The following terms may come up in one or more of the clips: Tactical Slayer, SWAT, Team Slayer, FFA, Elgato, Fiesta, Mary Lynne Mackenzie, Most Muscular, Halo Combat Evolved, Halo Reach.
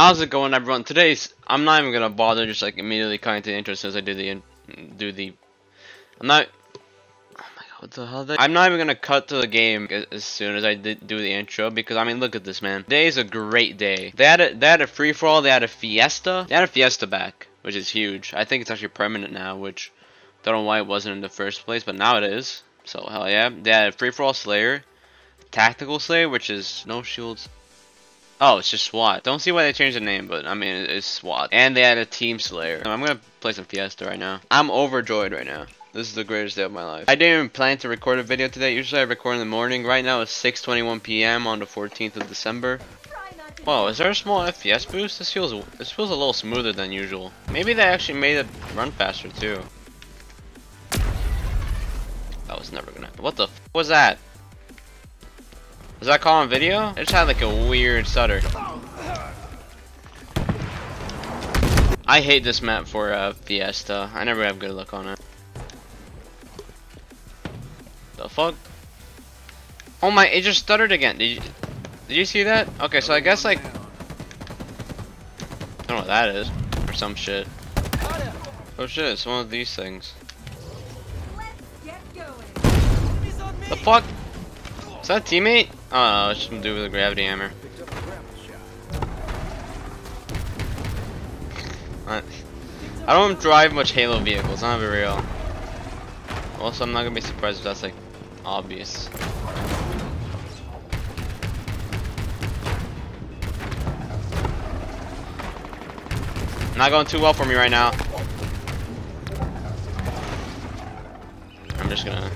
How's it going, everyone? Today's I'm not even gonna bother just like immediately cutting to the intro since I I'm not even gonna cut to the game as soon as I do the intro, because I mean, look at this, man. Today's a great day. They had a free for all. They had a Fiesta. They had a Fiesta back, which is huge. I think it's actually permanent now, which don't know why it wasn't in the first place, but now it is. So hell yeah. They had a free for all Slayer, Tactical Slayer, which is no shields. Oh, it's just SWAT. Don't see why they changed the name, but I mean, it's SWAT. And they had a Team Slayer. I'm gonna play some Fiesta right now. I'm overjoyed right now. This is the greatest day of my life. I didn't even plan to record a video today. Usually I record in the morning. Right now it's 6:21 p.m. on the 14th of December. Whoa, is there a small FPS boost? This feels a little smoother than usual. Maybe they actually made it run faster too. That was never gonna happen. What the f was that? Was that call on video? I just had like a weird stutter. I hate this map for Fiesta. I never have good luck on it. The fuck? Oh my, it just stuttered again. Did you see that? Okay, so I guess like, I don't know what that is. Or some shit. Oh shit, it's one of these things. The fuck? Is that a teammate? Oh no, it's just gonna do with a gravity hammer. I don't drive much Halo vehicles, I'm gonna be real. Also, I'm not gonna be surprised if that's like obvious. Not going too well for me right now. I'm just gonna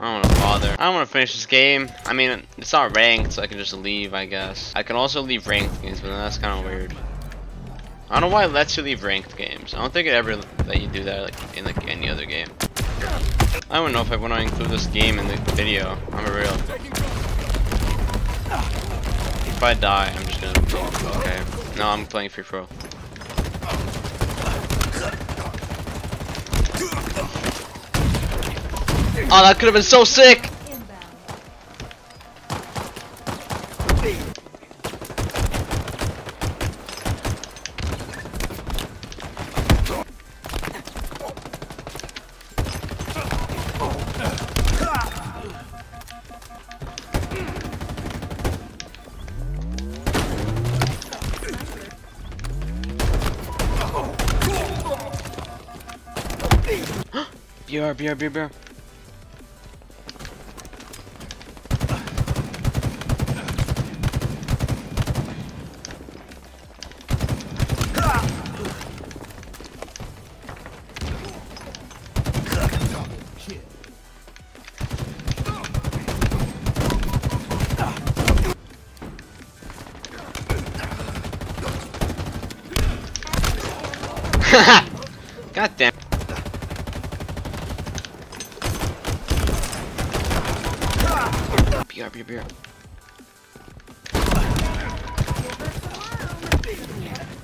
I don't wanna bother. I don't wanna finish this game. I mean, it's not ranked, so I can just leave, I guess. I can also leave ranked games, but that's kinda weird. I don't know why it lets you leave ranked games. I don't think it ever let you do that like in like any other game. I don't know if I want to include this game in the video. I'm a real. If I die, I'm just gonna. Okay. No, I'm playing free for all. Oh, that could have been so sick! BR. God damn. BR.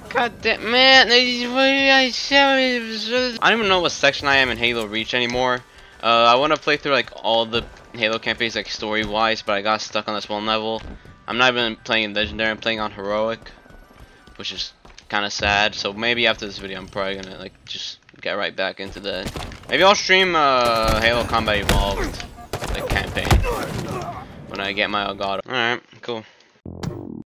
God damn, man. I don't even know what section I am in Halo Reach anymore. I want to play through like all the Halo campaigns like story wise, but I got stuck on this one level. I'm not even playing Legendary, I'm playing on Heroic, which is kind of sad. So maybe after this video I'm probably gonna like just get right back into that. Maybe I'll stream Halo Combat Evolved, like campaign, when I get my Elgato. Alright, cool.